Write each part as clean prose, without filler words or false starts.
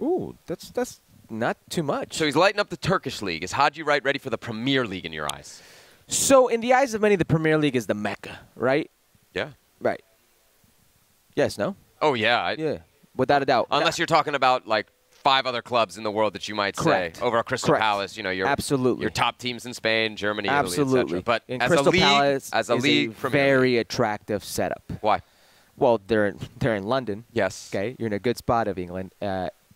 Ooh, that's not too much. So he's lighting up the Turkish league. Is Haji Wright ready for the Premier League in your eyes? So in the eyes of many, the Premier League is the Mecca, right? Yeah. Right. Yes, no? Oh, yeah. Yeah, without a doubt. Unless you're talking about, like, 5 other clubs in the world that you might say over at Crystal Palace, you know, your top teams in Spain, Germany, Italy, etc. But and as Crystal a league, Palace as a is league, a very attractive setup. Why? Well, they're in London. Yes. Okay, you're in a good spot of England.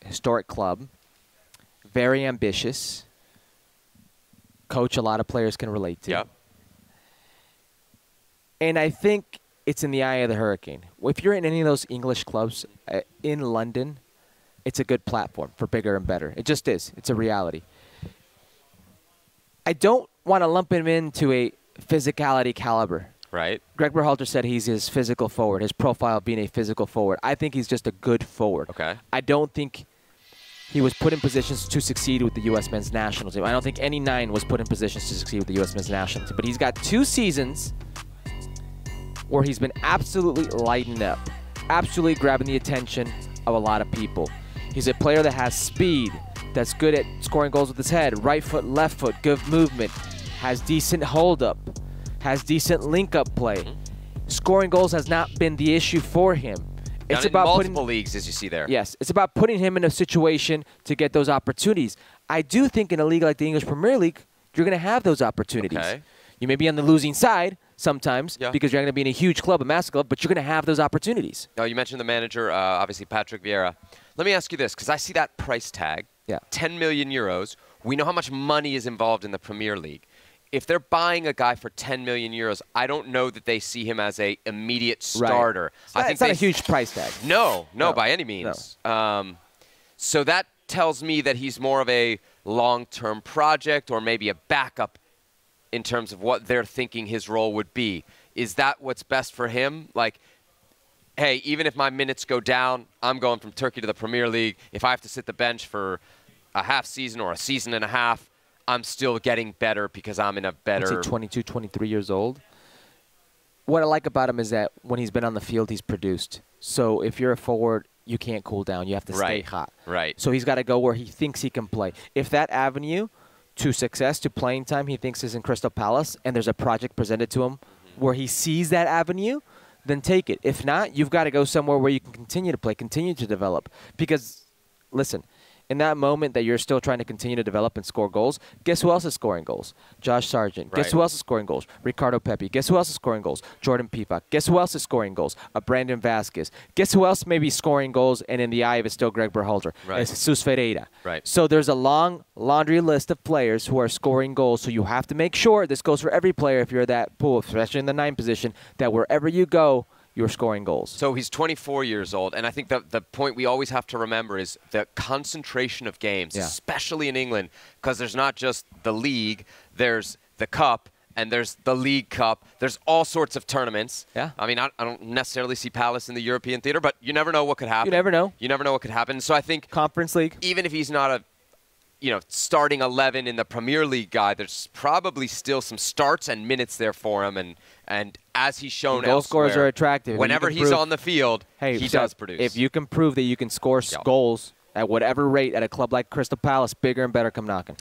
Historic club, very ambitious. Coach, a lot of players can relate to. Yeah. And I think it's in the eye of the hurricane. If you're in any of those English clubs in London, it's a good platform for bigger and better. It just is. It's a reality. I don't want to lump him into a physicality caliber. Right. Greg Berhalter said he's his physical forward, his profile being a physical forward. I think he's just a good forward. Okay. I don't think he was put in positions to succeed with the US men's national team. I don't think any 9 was put in positions to succeed with the US men's national team. But he's got 2 seasons where he's been absolutely lighting up, absolutely grabbing the attention of a lot of people. He's a player that has speed, that's good at scoring goals with his head, right foot, left foot, good movement, has decent hold up, has decent link up play. Scoring goals has not been the issue for him. It's about multiple leagues, as you see there. Yes, it's about putting him in a situation to get those opportunities. I do think in a league like the English Premier League, you're going to have those opportunities. Okay. You may be on the losing side sometimes because you're going to be in a huge club, a massive club, but you're going to have those opportunities. Now, you mentioned the manager, obviously Patrick Vieira. Let me ask you this, because I see that price tag, 10 million euros. We know how much money is involved in the Premier League. If they're buying a guy for 10 million euros, I don't know that they see him as an immediate starter. Right. It's not a huge price tag. No, no, by any means. No. So that tells me that he's more of a long-term project or maybe a backup in terms of what they're thinking his role would be. Is that what's best for him? Like, hey, even if my minutes go down, I'm going from Turkey to the Premier League. If I have to sit the bench for a half season or a season and a half, I'm still getting better because I'm in a better... I'd say 22, 23 years old. What I like about him is that when he's been on the field, he's produced. So if you're a forward, you can't cool down. You have to stay hot. Right. So he's got to go where he thinks he can play. If that avenue to success, to playing time, he thinks is in Crystal Palace, and there's a project presented to him where he sees that avenue... then take it. If not, you've got to go somewhere where you can continue to play, continue to develop. Because, listen, in that moment that you're still trying to continue to develop and score goals, guess who else is scoring goals? Josh Sargent. Right. Guess who else is scoring goals? Ricardo Pepi. Guess who else is scoring goals? Jordan Pifak. Guess who else is scoring goals? Brandon Vasquez. Guess who else may be scoring goals and in the eye of it still Greg Berhalter? Right. It's Jesus Ferreira. Right. So there's a long laundry list of players who are scoring goals, so you have to make sure, this goes for every player if you're that pool, especially in the 9 position, that wherever you go, you're scoring goals. So he's 24 years old, and I think the point we always have to remember is the concentration of games, especially in England, because there's not just the league, there's the cup, and there's the League Cup. There's all sorts of tournaments. Yeah. I mean, I don't necessarily see Palace in the European theater, but you never know what could happen. You never know. You never know what could happen. So I think Conference League. Even if he's not a starting 11 in the Premier League guy, there's probably still some starts and minutes there for him, and as he's shown elsewhere, goal scorers are attractive. Whenever he's on the field, he does produce. If you can prove that you can score goals at whatever rate at a club like Crystal Palace, bigger and better come knocking.